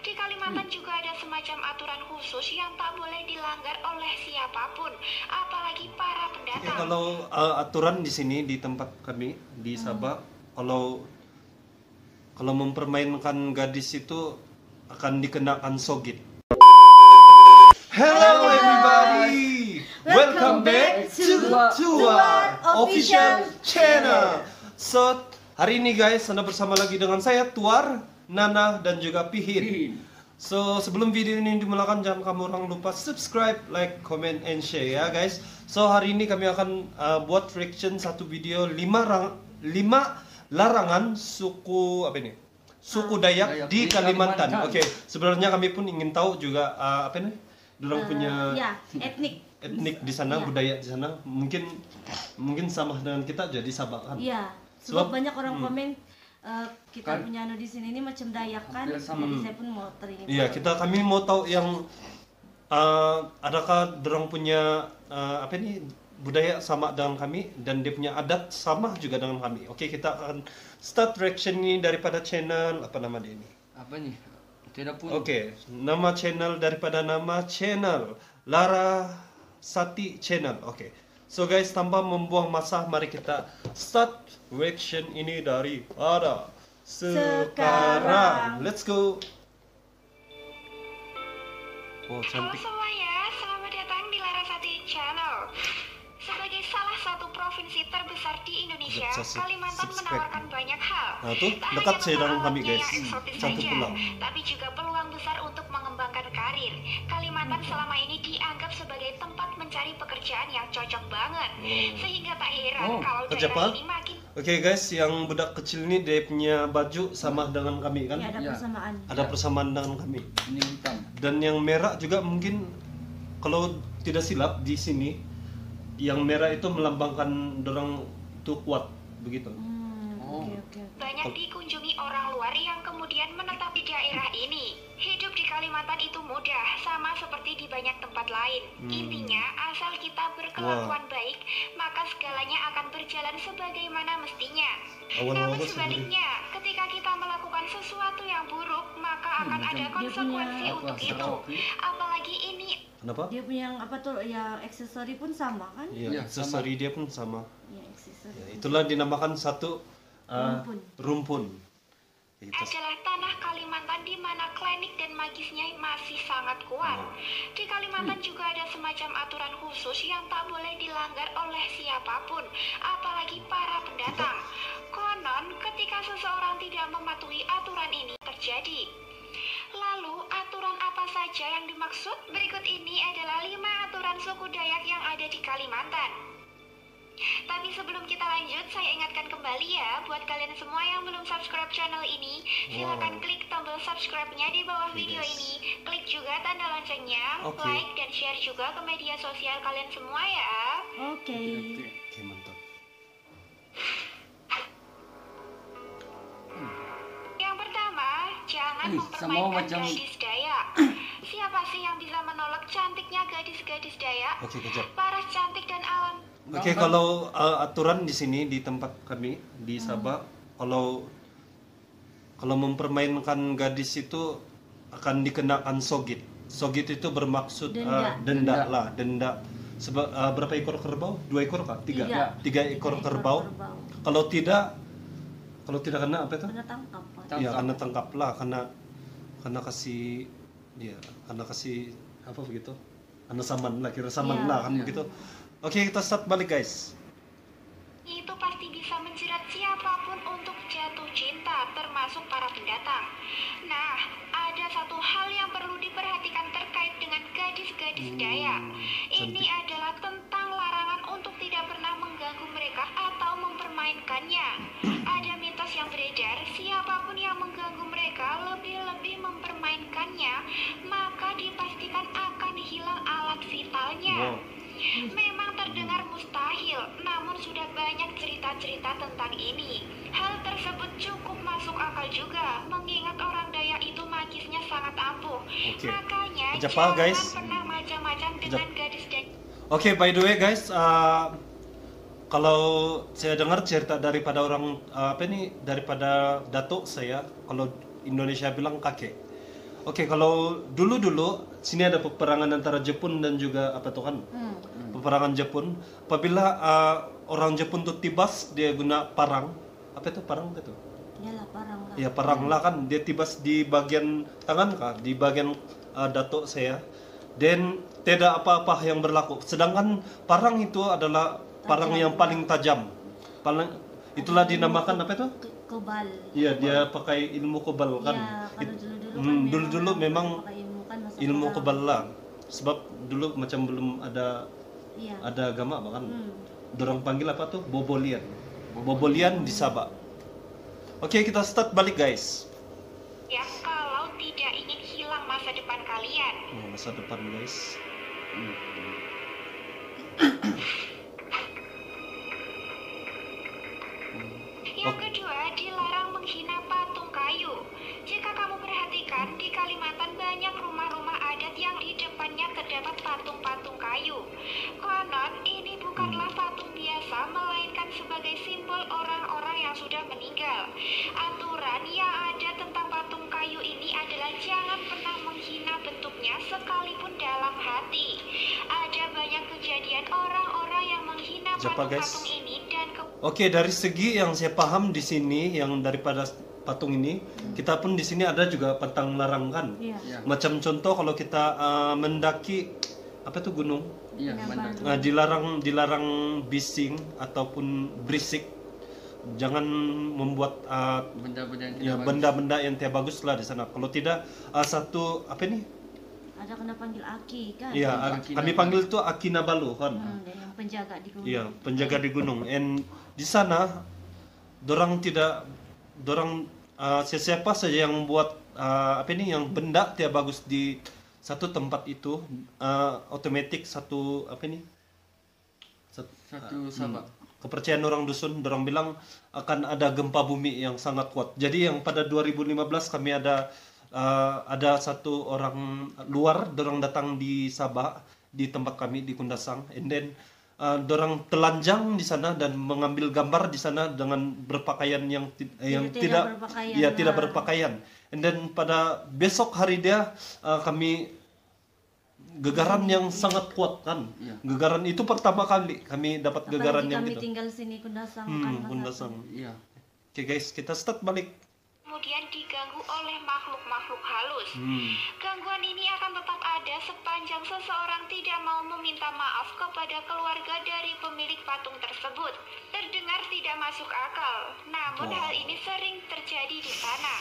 Di Kalimantan juga ada semacam aturan khusus yang tak boleh dilanggar oleh siapapun, apalagi para pendatang. Ya, kalau aturan di sini di tempat kami di Sabah, kalau mempermainkan gadis itu akan dikenakan sogit. Hello everybody, welcome back to our official channel. So hari ini guys, Anda bersama lagi dengan saya Tuar, Nana, dan juga Pihin. So sebelum video ini dimulakan, jangan kamu orang lupa subscribe, like, comment, and share ya guys. So hari ini kami akan buat reaction satu video 5 larangan suku apa ini? Suku Dayak di Kalimantan. Oke, sebenarnya kami pun ingin tahu juga apa ini? Dorang punya etnik di sana, budaya di sana mungkin sama dengan kita jadi Sabahan. Iya. Sebab banyak orang komen kita kan punya di sini ini macam Dayak kan, jadi saya pun mau teringat. Iya, kami mau tahu yang adakah dorong punya apa ini budaya sama dengan kami dan dia punya adat sama juga dengan kami. Oke, kita akan start reaction ini daripada channel apa nama dia ini? Apa nih? Tidak pun. Oke, nama channel daripada nama channel Lara Sati Channel. Oke. So guys, tanpa membuang masa, mari kita start reaction ini dari ada sekarang. Let's go. Oh, cantik. Halo semuanya, selamat datang di Lara Sati Channel. Sebagai salah satu provinsi terbesar di Indonesia, Kalimantan menawarkan banyak hal. Nah, tuh, dekat dengan kami guys. Satu pulau. Tapi juga peluang besar untuk mengembangkan karir. Kalimantan selama ini dianggap sebagai tempat mencari pekerjaan yang cocok banget. Sehingga tak heran kalau daerah ini makin... Oke guys, yang budak kecil ini dia punya baju sama dengan kami kan? Ya, ada persamaan. Ada persamaan dengan kami. Ini hitam. Dan yang merah juga mungkin kalau tidak silap di sini yang merah itu melambangkan dorang itu kuat begitu. Banyak dikunjungi orang luar yang kemudian menetap di daerah ini. Hidup di Kalimantan itu mudah, sama seperti di banyak tempat lain. Intinya, asal kita berkelakuan baik, maka segalanya akan berjalan sebagaimana mestinya. Namun sebaliknya, ketika kita melakukan sesuatu yang buruk, maka akan ada konsekuensi untuk itu. Apalagi ini. Kenapa? Dia punya apa tuh? Ya, aksesori pun sama kan? Iya, aksesori dia pun sama. Ya, aksesori. Itulah dinamakan satu rumpun. Adalah tanah Kalimantan di mana klinik dan magisnya masih sangat kuat. Di Kalimantan juga ada semacam aturan khusus yang tak boleh dilanggar oleh siapapun, apalagi para pendatang. Konon, ketika seseorang tidak mematuhi aturan ini terjadi. Lalu, aturan apa saja yang dimaksud? Berikut ini adalah 5 aturan suku Dayak yang ada di Kalimantan. Tapi sebelum kita lanjut, saya ingatkan kembali ya, buat kalian semua yang belum subscribe channel ini, silakan klik tombol subscribe-nya di bawah video ini. Klik juga tanda loncengnya, like dan share juga ke media sosial kalian semua ya. Oke, mantap. Yang pertama, jangan mempermainkan gadis Dayak. Siapa sih yang bisa menolak cantiknya gadis-gadis Dayak? Paras cantik dan alam. Oke, kalau aturan di sini di tempat kami di Sabah, kalau mempermainkan gadis itu akan dikenakan sogit. Sogit itu bermaksud denda. Berapa ekor kerbau? 2 ekor kah? 3. 3 ekor kerbau. Kalau tidak kena apa itu? Kena tangkap. Iya, kena tangkap lah, kena kasih kasih apa begitu? Kena saman lah kan begitu. Oke, kita start balik guys. Itu pasti bisa menjerat siapapun untuk jatuh cinta, termasuk para pendatang. Nah, ada satu hal yang perlu diperhatikan terkait dengan gadis-gadis Dayak. Ini adalah tentang larangan untuk tidak pernah mengganggu mereka atau mempermainkannya. Ada mitos yang beredar, siapapun yang mengganggu mereka lebih-lebih mempermainkannya, maka dipastikan akan hilang alat vitalnya. Memang terdengar mustahil, namun sudah banyak cerita-cerita tentang ini. Hal tersebut cukup masuk akal juga, mengingat orang Dayak itu magisnya sangat ampuh. Makanya jangan pernah macam-macam dengan gadis Dayak. Oke, by the way guys, kalau saya dengar cerita daripada daripada datuk saya, kalau Indonesia bilang kakek. Oke, kalau dulu-dulu sini ada peperangan antara Jepun dan juga apa tuh kan? Peperangan Jepun. Apabila orang Jepun tuh tibas, dia guna parang. Apa itu parang gitu? Iyalah parang lah. Ya parang lah kan, dia tibas di bagian tangan kah? Di bagian datuk saya. Dan tidak apa-apa yang berlaku. Sedangkan parang itu adalah parang yang paling tajam. Paling itulah dinamakan apa itu? Kebal. Iya, dia pakai ilmu kebal kan. Ya, dulu-dulu memang ilmu kebal lah. Sebab dulu macam belum ada ada agama bahkan. Dorang panggil apa tuh? Bobolian. Bobolian di Sabah. Oke, kita start balik guys. Ya, kalau tidak ingin hilang masa depan kalian. Masa depan guys. Yang kedua, dilarang menghina patung kayu. Jika kamu perhatikan, di Kalimantan banyak rumah-rumah adat yang di depannya terdapat patung-patung kayu. Konon, ini bukanlah patung biasa, melainkan sebagai simbol orang-orang yang sudah meninggal. Aturan yang ada tentang patung kayu ini adalah jangan pernah menghina bentuknya sekalipun dalam hati. Ada banyak kejadian orang-orang yang menghina patung-patung ini dan Oke, dari segi yang saya paham di sini, yang daripada patung ini, kita pun di sini ada juga pantang larang kan. Macam contoh kalau kita mendaki apa itu gunung, dilarang bising ataupun berisik, jangan membuat benda-benda yang tidak bagus lah di sana. Kalau tidak satu apa ini? Ada kena panggil Aki kan? Iya, kami panggil itu Aki Nabalu kan. Yang penjaga di gunung. Iya, penjaga di gunung. And di sana, siapa saja yang membuat yang benda tidak bagus di satu tempat itu, otomatis Sabah. Kepercayaan orang dusun, dorang bilang akan ada gempa bumi yang sangat kuat. Jadi yang pada 2015 kami ada satu orang luar dorang datang di Sabah, di tempat kami di Kundasang, and then dorang telanjang di sana dan mengambil gambar di sana dengan berpakaian yang tidak berpakaian. And then pada besok hari dia kami gegaran yang sangat kuat kan. Gegaran itu pertama kali kami dapat gegaran yang gitu. Kami tinggal sini Kundasang kan. Kundasang. Iya. Oke guys, kita start balik. Kemudian diganggu oleh makhluk-makhluk halus. Gangguan ini akan tetap ada sepanjang seseorang tidak mau meminta maaf kepada keluarga dari pemilik patung tersebut. Terdengar tidak masuk akal, namun hal ini sering terjadi di sana.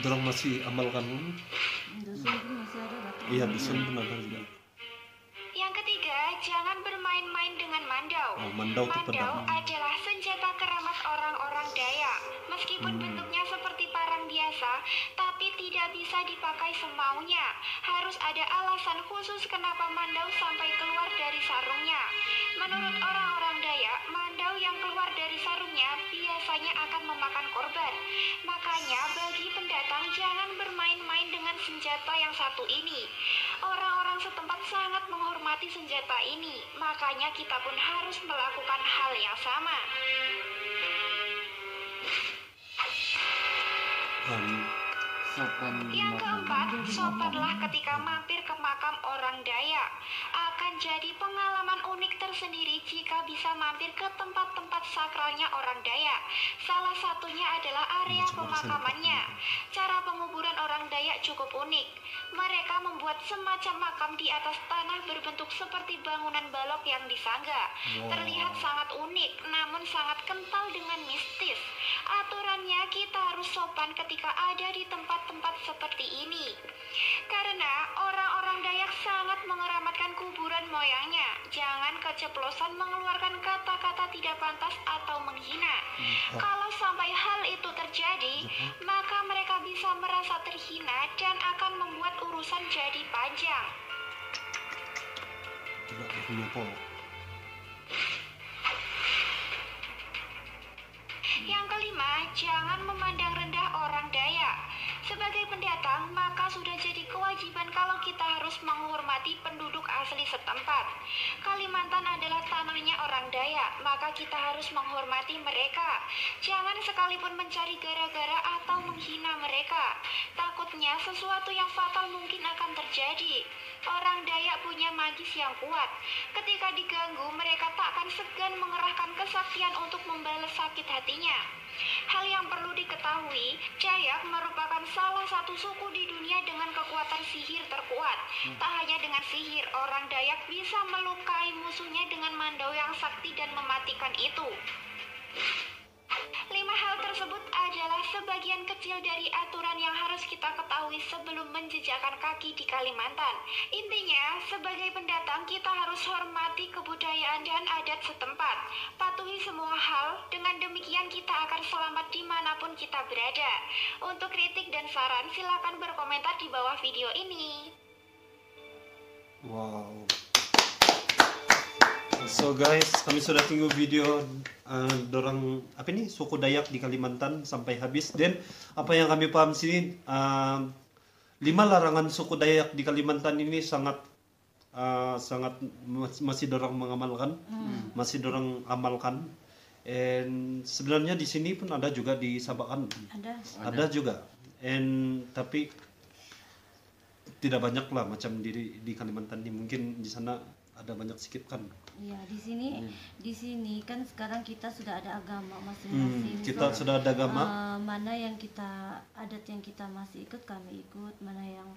Dorang masih amalkan. Iya, dusun pun ada juga. Yang ketiga, jangan bermain-main dengan mandau. Mandau adalah senjata keramat orang-orang Dayak. Meskipun bentuknya seperti parang biasa, tapi tidak bisa dipakai semaunya. Harus ada alasan khusus kenapa mandau sampai keluar dari sarungnya. Menurut orang-orang Dayak, mandau yang keluar dari sarungnya biasanya akan memakan korban. Makanya bagi pendatang jangan bermain-main dengan senjata yang satu ini. Orang-orang setempat sangat menghormati senjata ini, makanya kita pun harus melakukan hal yang sama. Yang keempat, sopanlah ketika mampir ke makam orang Dayak. Akan jadi pengalaman unik tersendiri jika bisa mampir ke tempat-tempat sakralnya orang Dayak. Salah satunya adalah area pemakamannya. Cara penguburan orang Dayak cukup unik. Mereka membuat semacam makam di atas tanah berbentuk seperti bangunan balok yang disangga. Terlihat sangat unik, namun sangat kental dengan mistis. Aturannya kita harus sopan ketika ada di tempat-tempat seperti ini. Karena orang-orang Dayak sangat mengeramatkan kuburan moyangnya. Jangan keceplosan mengeluarkan kata-kata tidak pantas atau menghina. Kalau sampai hal itu terjadi, maka mereka bisa merasa terhina dan akan membuat urusan jadi panjang. Yang kelima, jangan memandang rendah orang Dayak. Sebagai pendatang, maka sudah jadi kewajiban kalau kita harus menghormati penduduk asli setempat. Kalimantan adalah tanahnya orang Dayak, maka kita harus menghormati mereka. Jangan sekalipun mencari gara-gara atau menghina mereka. Takutnya sesuatu yang fatal mungkin akan terjadi. Orang Dayak punya magis yang kuat. Ketika diganggu, mereka tak akan segan mengerahkan kesaktian untuk membalas sakit hatinya. Hal yang perlu diketahui, Dayak merupakan salah satu suku di dunia dengan kekuatan sihir terkuat. Tak hanya dengan sihir, orang Dayak bisa melukai musuhnya dengan mandau yang sakti dan mematikan itu. 5 hal tersebut adalah sebagian kecil dari aturan yang harus kita ketahui sebelum menjejakkan kaki di Kalimantan. Intinya, sebagai pendatang kita harus hormati kebudayaan dan adat setempat. Patuhi semua hal, dengan demikian kita akan selamat dimanapun kita berada. Untuk kritik dan saran, silakan berkomentar di bawah video ini. Wow. So guys, kami sudah tunggu video dorang apa ini suku Dayak di Kalimantan sampai habis. Dan apa yang kami paham sini 5 larangan suku Dayak di Kalimantan ini sangat masih dorang mengamalkan, masih dorang amalkan. And sebenarnya di sini pun ada juga di Sabahan. Ada juga. And tapi tidak banyak lah macam di Kalimantan ini, mungkin di sana ada banyak sikit kan. Iya, di sini kan sekarang kita sudah ada agama masing-masing. Kita sudah ada agama. Mana yang kita adat yang kita masih ikut kami ikut, mana yang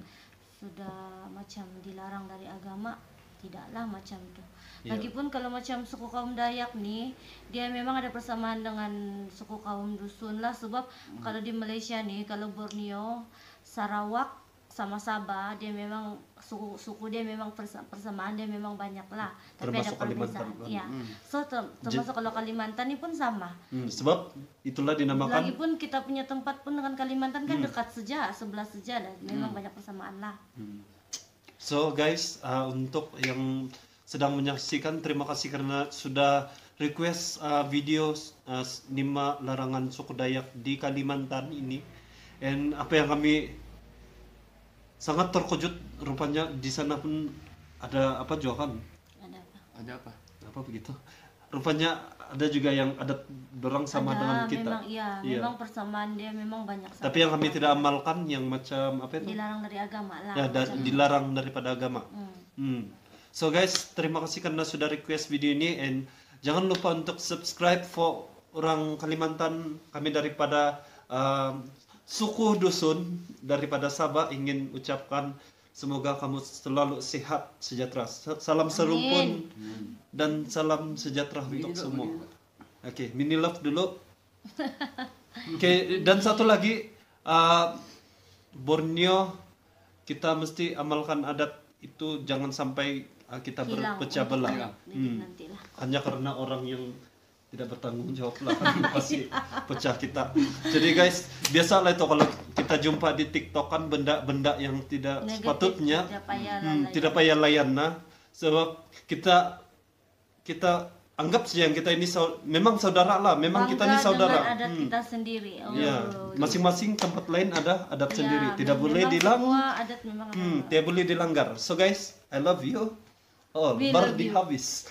sudah macam dilarang dari agama tidaklah macam itu. Yeah. Lagipun kalau macam suku kaum Dayak nih, dia memang ada persamaan dengan suku kaum dusun lah, sebab kalau di Malaysia nih, kalau Borneo, Sarawak sama Sabah, dia memang suku dia memang persamaan, dia memang banyak lah, tapi termasuk ada perpisahan ya. So termasuk kalau Kalimantan ini pun sama, sebab itulah dinamakan, lagipun kita punya tempat pun dengan Kalimantan kan dekat saja, sebelah saja, dan memang banyak persamaan lah. So guys, untuk yang sedang menyaksikan, terima kasih karena sudah request video 5 larangan suku Dayak di Kalimantan ini. And apa yang kami sangat terkejut, rupanya di sana pun ada apa juga kan? Ada apa begitu? Rupanya ada juga yang adat dorang sama ada, dengan kita. Memang, iya, memang persamaan dia memang banyak. Tapi yang kami tidak amalkan yang macam apa itu? Dilarang dari agama lah. Ya, dilarang daripada agama. So guys, terima kasih karena sudah request video ini, and jangan lupa untuk subscribe for orang Kalimantan. Kami daripada suku dusun daripada Sabah ingin ucapkan semoga kamu selalu sehat sejahtera. Salam serumpun dan salam sejahtera untuk semua. Oke, mini love dulu. Oke, dan satu lagi, Borneo kita mesti amalkan adat itu, jangan sampai kita berpecah belah. Hanya karena orang yang tidak bertanggung jawab lah, pasti pecah kita. Jadi guys, biasalah itu kalau kita jumpa di TikTok kan benda-benda yang tidak negatif, sepatutnya tidak payah layan. Nah, sebab kita anggap sih yang kita ini memang saudara lah, memang kita ini saudara. Bangga dengan adat kita sendiri. Masing-masing tempat lain ada adat sendiri, tidak boleh dilanggar. Tidak boleh dilanggar. So guys, I love you all. Bar di habis.